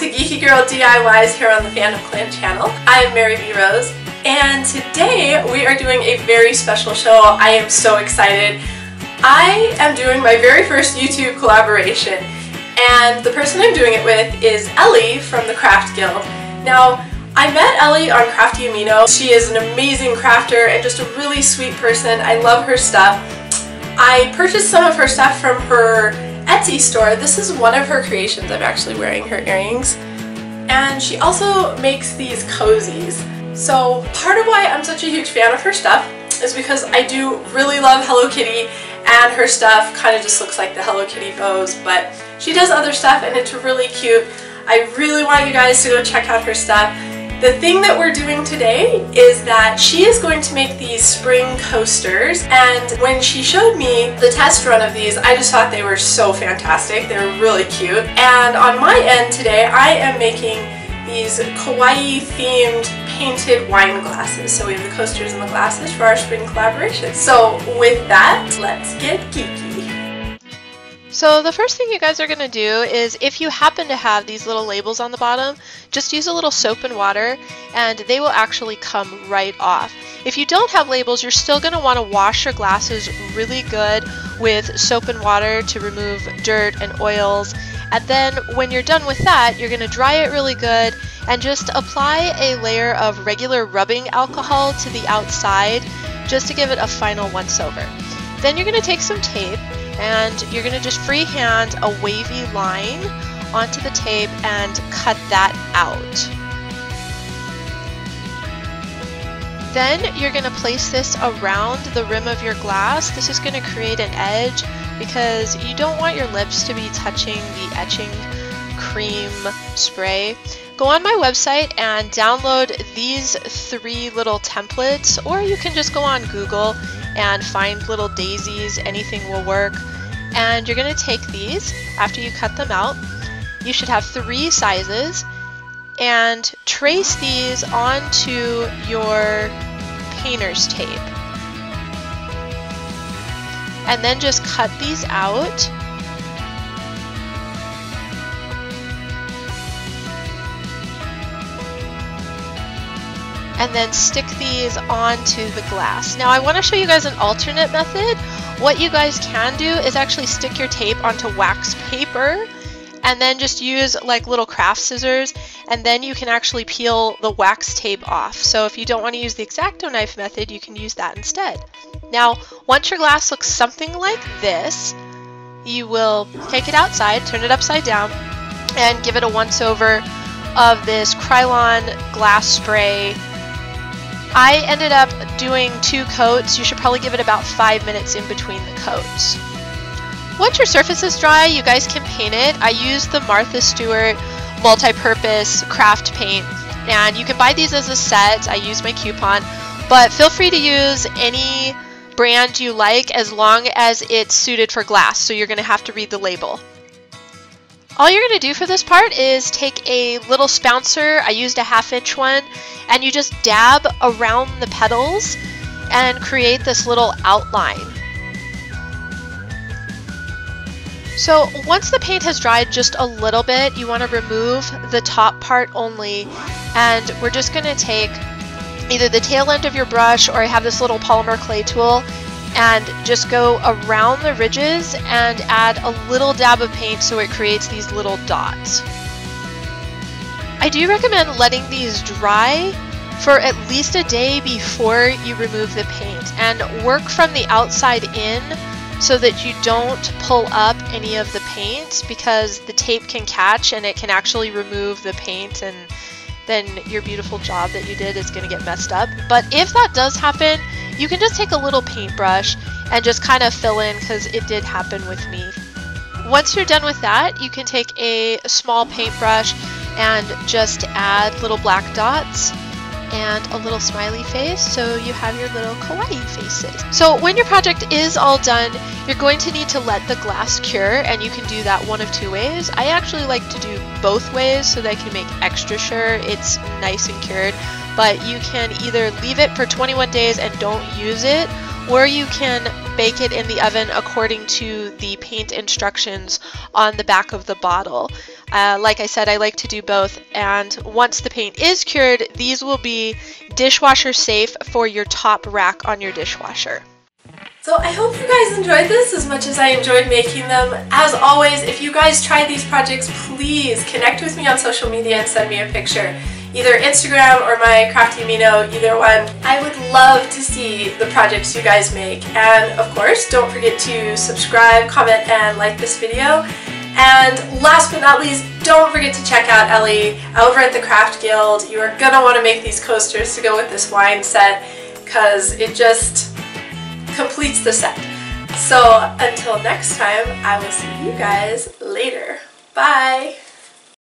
to Geeky Girl DIYs here on the Fandom Clan channel. I am Mary B. Rose, and today we are doing a very special show. I am so excited. I am doing my very first YouTube collaboration, and the person I'm doing it with is Ellie from The Craft Guild. Now, I met Ellie on Crafty Amino. She is an amazing crafter and just a really sweet person. I love her stuff. I purchased some of her stuff from her Etsy store. This is one of her creations. I'm actually wearing her earrings. And she also makes these cozies. So part of why I'm such a huge fan of her stuff is because I do really love Hello Kitty, and her stuff kind of just looks like the Hello Kitty bows, but she does other stuff and it's really cute. I really want you guys to go check out her stuff. The thing that we're doing today is that she is going to make these spring coasters, and when she showed me the test run of these, I just thought they were so fantastic. They're really cute. And on my end today, I am making these kawaii themed painted wine glasses. So we have the coasters and the glasses for our spring collaboration. So with that, let's get geeky. So the first thing you guys are going to do is, if you happen to have these little labels on the bottom, just use a little soap and water and they will actually come right off. If you don't have labels, you're still going to want to wash your glasses really good with soap and water to remove dirt and oils. And then when you're done with that, you're going to dry it really good and just apply a layer of regular rubbing alcohol to the outside just to give it a final once over. Then you're going to take some tape and you're going to just freehand a wavy line onto the tape and cut that out. Then you're going to place this around the rim of your glass. This is going to create an edge because you don't want your lips to be touching the etching cream spray. Go on my website and download these three little templates, or you can just go on Google and find little daisies, anything will work. And you're going to take these after you cut them out. You should have three sizes, and trace these onto your painter's tape. And then just cut these out. And then stick these onto the glass. Now I want to show you guys an alternate method. What you guys can do is actually stick your tape onto wax paper and then just use like little craft scissors, and then you can actually peel the wax tape off. So if you don't want to use the X-Acto knife method, you can use that instead. Now once your glass looks something like this, you will take it outside, turn it upside down, and give it a once over of this Krylon glass spray. I ended up doing 2 coats. You should probably give it about 5 minutes in between the coats. Once your surface is dry, you guys can paint it. I used the Martha Stewart multi-purpose craft paint, and you can buy these as a set. I used my coupon, but feel free to use any brand you like as long as it's suited for glass, so you're going to have to read the label. All you're going to do for this part is take a little spouncer, I used a 1/2 inch one, and you just dab around the petals and create this little outline. So once the paint has dried just a little bit, you want to remove the top part only, and we're just going to take either the tail end of your brush, or I have this little polymer clay tool, and just go around the ridges and add a little dab of paint so it creates these little dots. I do recommend letting these dry for at least a day before you remove the paint, and work from the outside in so that you don't pull up any of the paint, because the tape can catch and it can actually remove the paint, and then your beautiful job that you did is going to get messed up. But if that does happen, you can just take a little paintbrush and just kind of fill in, because it did happen with me. Once you're done with that, you can take a small paintbrush and just add little black dots and a little smiley face, so you have your little kawaii faces. So when your project is all done, you're going to need to let the glass cure, and you can do that one of 2 ways. I actually like to do both ways so that I can make extra sure it's nice and cured. But you can either leave it for 21 days and don't use it, or you can bake it in the oven according to the paint instructions on the back of the bottle. Like I said, I like to do both, and once the paint is cured, these will be dishwasher safe for your top rack on your dishwasher. So I hope you guys enjoyed this as much as I enjoyed making them. As always, if you guys try these projects, please connect with me on social media and send me a picture. Either Instagram or my Crafty Amino, either one. I would love to see the projects you guys make. And of course, don't forget to subscribe, comment, and like this video. And last but not least, don't forget to check out Ellie over at the Craft Guild. You are gonna wanna make these coasters to go with this wine set, because it just completes the set. So until next time, I will see you guys later. Bye!